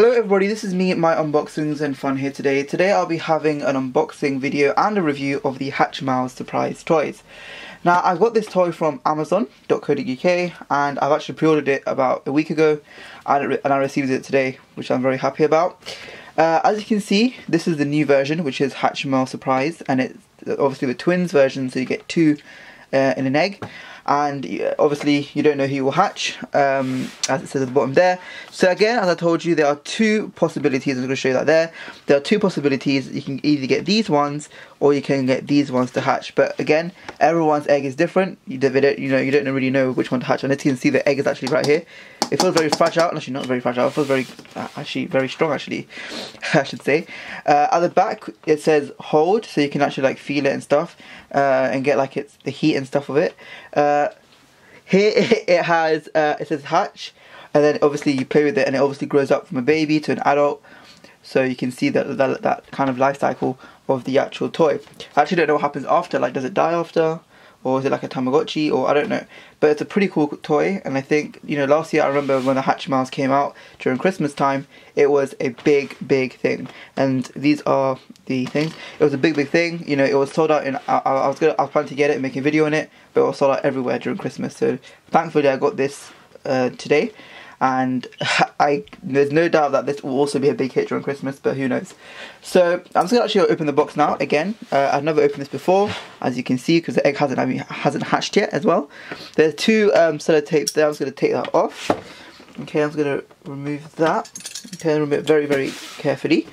Hello everybody, this is me, My Unboxings and Fun here today. Today I'll be having an unboxing video and a review of the Hatchimals Surprise toys. Now I got this toy from Amazon.co.uk and I've actually pre-ordered it about a week ago and I received it today, which I'm very happy about. As you can see, this is the new version, which is Hatchimals Surprise, and it's obviously the twins version, so you get two in an egg. And obviously you don't know who will hatch, as it says at the bottom there. So again, as I told you, there are two possibilities. I'm going to show you that there. There are two possibilities. You can either get these ones or you can get these ones to hatch. But again, everyone's egg is different. You don't really know which one to hatch. And as you can see, the egg is actually right here. It feels very fragile. Actually, not very fragile. It feels very strong. Actually, I should say. At the back, it says hold, so you can actually like feel it and stuff, and get like the heat and stuff of it. Here it has, it says hatch, and then obviously you play with it and it obviously grows up from a baby to an adult, so you can see that kind of life cycle of the actual toy. I actually don't know what happens after, like does it die after, or is it like a Tamagotchi, or I don't know, but it's a pretty cool toy. And I think, you know, last year I remember when the Hatchimals came out during Christmas time, it was a big thing, and these are the things. It was a big thing, you know. It was sold out, and I was planning to get it and make a video on it, but it was sold out everywhere during Christmas, so thankfully I got this today, and there's no doubt that this will also be a big hit during Christmas, but who knows. So I'm just going to actually open the box now. Again, I've never opened this before, as you can see, because the egg hasn't hatched yet as well. There's two sellotapes there. I'm just going to take that off. Okay, I'm just going to remove that. Okay, remove it very carefully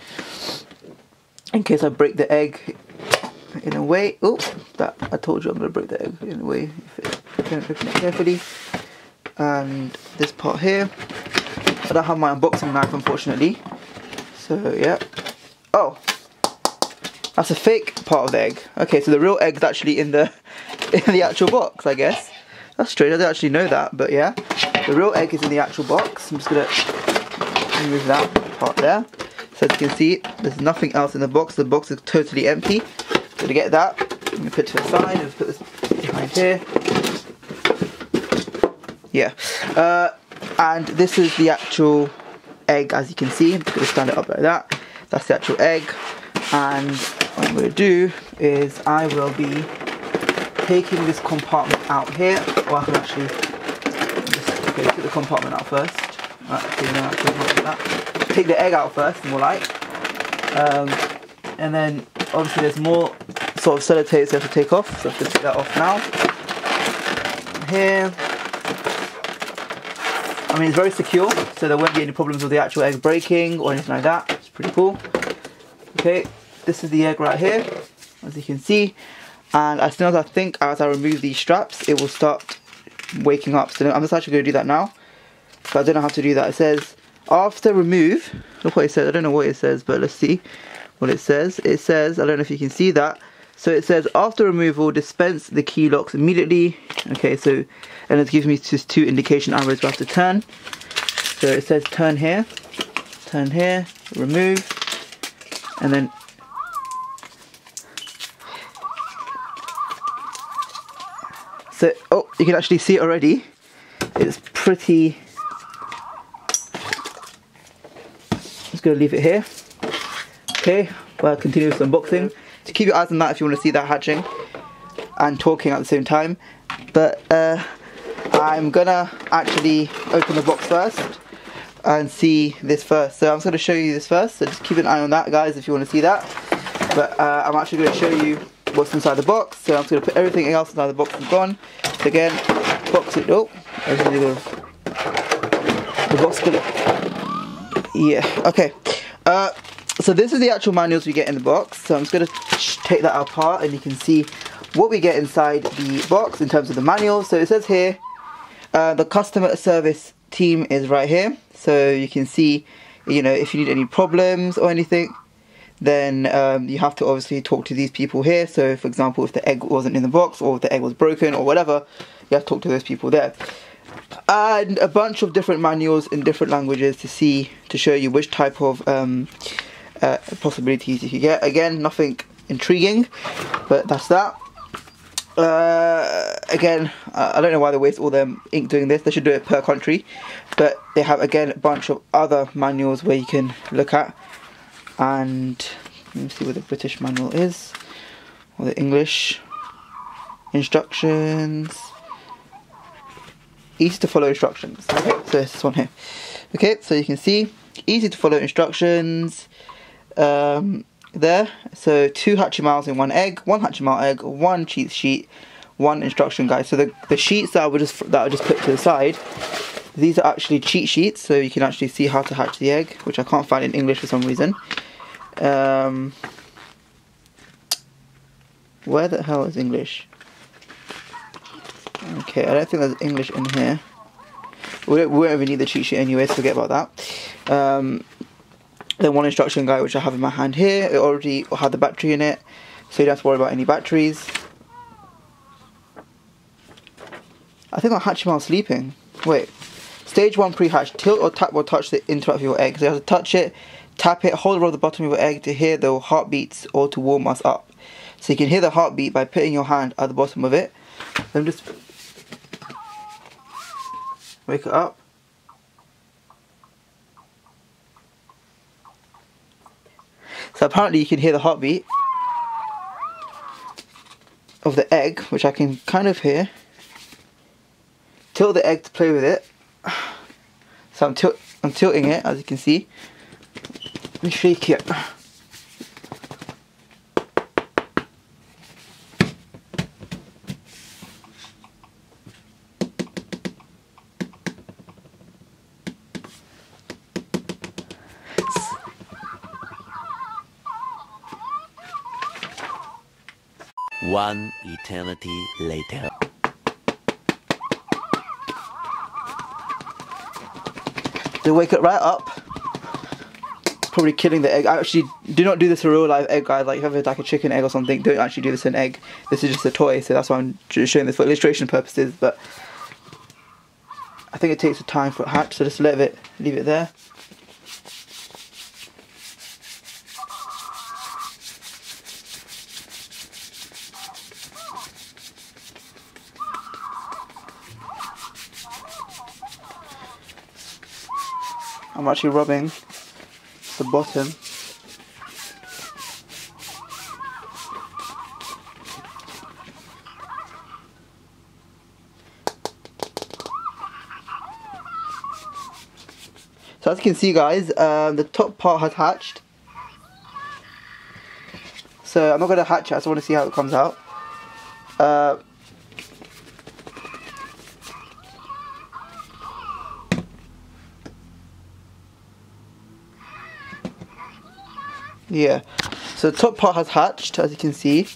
in case I break the egg in a way. Oh, that, I told you I'm going to break the egg in a way if I don't open it carefully. And this part here, I don't have my unboxing knife, unfortunately, so yeah. Oh, that's a fake part of the egg. Okay, so the real egg's actually in the actual box, I guess. That's strange, I didn't actually know that, but yeah, the real egg is in the actual box. I'm just gonna remove that part there. So as you can see, there's nothing else in the box. The box is totally empty. I'm gonna get that, I'm gonna put it to the side, and put this behind here. Yeah, and this is the actual egg, as you can see. I'm just going to stand it up like that. That's the actual egg, and what I'm going to do is I will be taking this compartment out here, or I can actually just take the compartment out first. Take the egg out first, more like, and then obviously there's more sort of sellotape you have to take off, so I have to take that off now. Here. I mean, it's very secure, so there won't be any problems with the actual egg breaking or anything like that. It's pretty cool. Okay, this is the egg right here, as you can see. And as soon as I remove these straps, it will start waking up. So I'm just actually going to do that now. So I don't know how to do that. It says, after remove, look what it says. I don't know what it says, but let's see what it says. It says, I don't know if you can see that. So it says, after removal, dispense the key locks immediately. Okay, so, and it gives me just two indication arrows we have to turn. So it says turn here, remove, and then... So, oh, you can actually see it already. It's pretty... I'm just going to leave it here. Okay, well, continue with unboxing. So keep your eyes on that if you want to see that hatching and talking at the same time. But I'm gonna actually open the box first and see this first. So I'm just gonna show you this first, so just keep an eye on that, guys, if you want to see that. But I'm actually going to show you what's inside the box. So I'm just going to put everything else inside the box and gone. So again, box it up. The box could... Yeah, okay. So this is the actual manuals we get in the box. So I'm just going to take that apart and you can see what we get inside the box in terms of the manual. So it says here, the customer service team is right here. So you can see, you know, if you need any problems or anything, then you have to obviously talk to these people here. So for example, if the egg wasn't in the box or if the egg was broken or whatever, you have to talk to those people there. And a bunch of different manuals in different languages to show you which type of... possibilities you could get. Again, nothing intriguing, but that's that. Again, I don't know why they waste all their ink doing this. They should do it per country. But they have, again, a bunch of other manuals where you can look at. And let me see what the British manual is, or the English instructions. Easy to follow instructions. Okay, so this one here. Okay, so you can see easy to follow instructions there. So 2 Hatchimals in 1 egg, 1 Hatchimal egg, 1 cheat sheet, 1 instruction guide. So the sheets that I just put to the side, these are actually cheat sheets, so you can actually see how to hatch the egg, which I can't find in English for some reason. Where the hell is English? Okay, I don't think there's English in here. We don't even need the cheat sheet anyway, so forget about that. Then 1 instruction guide, which I have in my hand here. It already had the battery in it, so you don't have to worry about any batteries. I think I'll hatch him while sleeping. Wait. Stage 1 pre-hatch. Tilt or tap or touch the interact with your egg. So you have to touch it, tap it, hold around the bottom of your egg to hear the heartbeats or to warm us up. So you can hear the heartbeat by putting your hand at the bottom of it. Let me just wake it up. So apparently you can hear the heartbeat of the egg, which I can kind of hear. Tilt the egg to play with it. So I'm tilting it, as you can see. Let me shake it. One eternity later. They wake it right up. It's probably killing the egg. I actually do not do this for real live egg, guys. Like, if you have like a chicken egg or something, don't actually do this to an egg. This is just a toy, so that's why I'm showing this for illustration purposes. But I think it takes a time for it to hatch, so just leave it there. I'm actually rubbing the bottom. So as you can see, guys, the top part has hatched. So I'm not going to hatch it, I just want to see how it comes out. Yeah, so the top part has hatched, as you can see.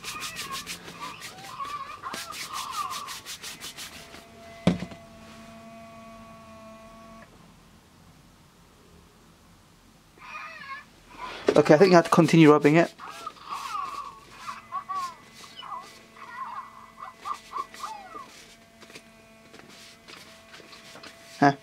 Okay, I think you have to continue rubbing it. Huh.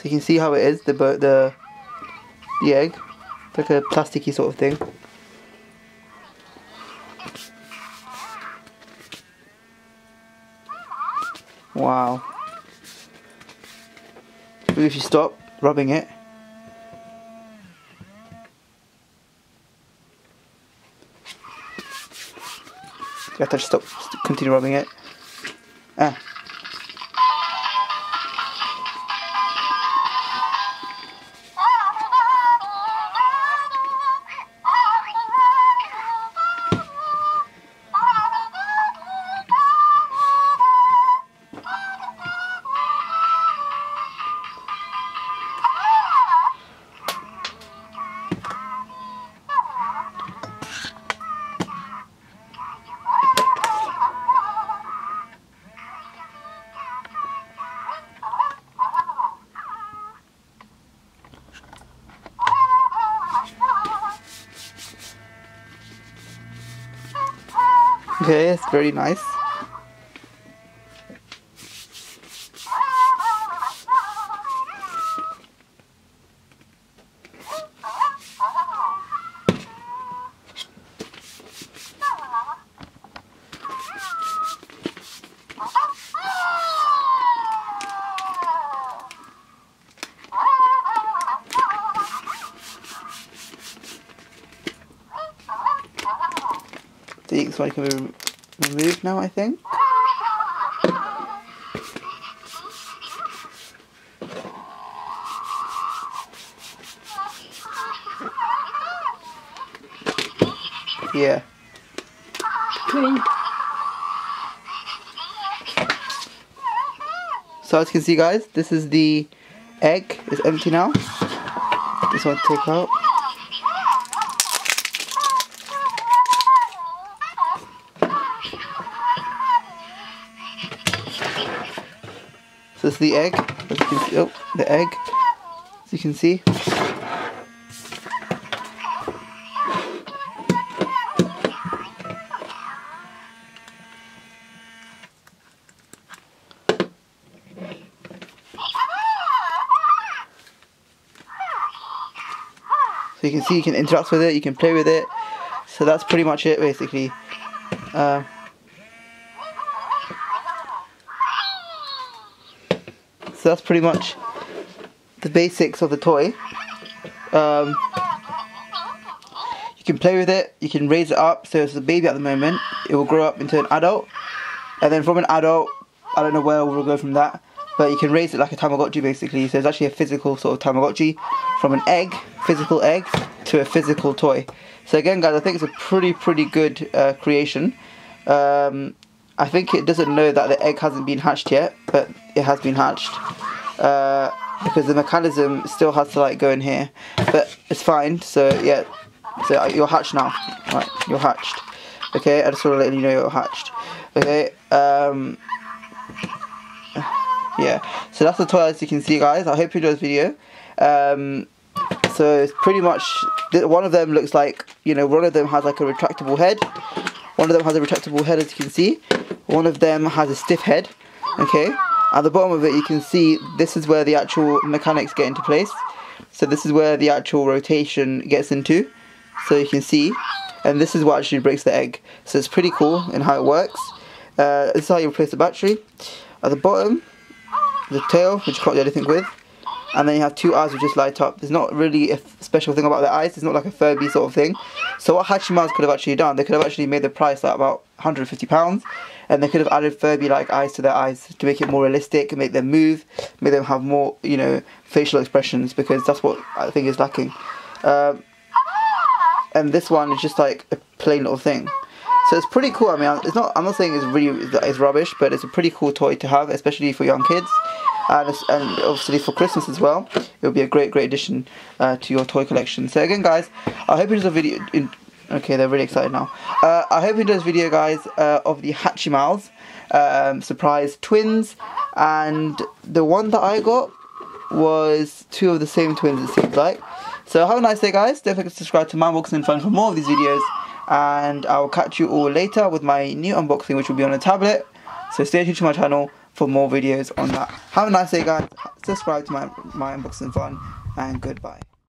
So you can see how it is, the egg. It's like a plasticky sort of thing. Wow. But if you stop rubbing it. You have to stop, continue rubbing it. Ah. Okay, it's very nice. The X-Y can be removed now, I think. Yeah. Clean. So as you can see, guys, this is the egg. It's empty now. This one take out. This is the egg, as you can see, oh, the egg, as you can see. So you can see, you can interact with it, you can play with it. So that's pretty much it, basically. So that's pretty much the basics of the toy. You can play with it, you can raise it up, so it's a baby at the moment, it will grow up into an adult, and then from an adult, I don't know where we'll go from that, but you can raise it like a Tamagotchi basically, so it's actually a physical sort of Tamagotchi, from an egg, physical egg, to a physical toy. So again guys, I think it's a pretty good creation. I think it doesn't know that the egg hasn't been hatched yet, but it has been hatched, because the mechanism still has to like go in here, but it's fine. So yeah, so you're hatched now, right? You're hatched. Okay, I just want to let you know you're hatched. Okay, yeah. So that's the toy, as you can see, guys. I hope you enjoyed this video. So it's pretty much one of them looks like, you know, one of them has like a retractable head. One of them has a retractable head, as you can see. One of them has a stiff head. Okay. At the bottom of it, you can see this is where the actual mechanics get into place. So this is where the actual rotation gets into. So you can see, and this is what actually breaks the egg. So it's pretty cool in how it works. This is how you replace the battery. At the bottom, the tail, which you can't do anything with, and then you have two eyes which just light up. There's not really a special thing about the eyes. It's not like a Furby sort of thing. So what Hatchimals could have actually done, they could have actually made the price like about £150, and they could have added Furby like eyes to their eyes to make it more realistic, make them move, make them have more, you know, facial expressions, because that's what I think is lacking. And this one is just like a plain little thing. So it's pretty cool. I mean, it's not, I'm not saying it's really, it's rubbish, but it's a pretty cool toy to have, especially for young kids. And obviously for Christmas as well, it will be a great addition to your toy collection. So again guys, I hope you enjoyed the video. Okay, they're really excited now. I hope you enjoyed this video guys, of the Hatchimals Surprise twins, and the one that I got was two of the same twins, it seems like. So have a nice day guys, don't forget to subscribe to MyUnboxingsAndFun for more of these videos, and I'll catch you all later with my new unboxing, which will be on a tablet, so stay tuned to my channel for more videos on that. Have a nice day guys, subscribe to my MyUnboxingsAndFun, and goodbye.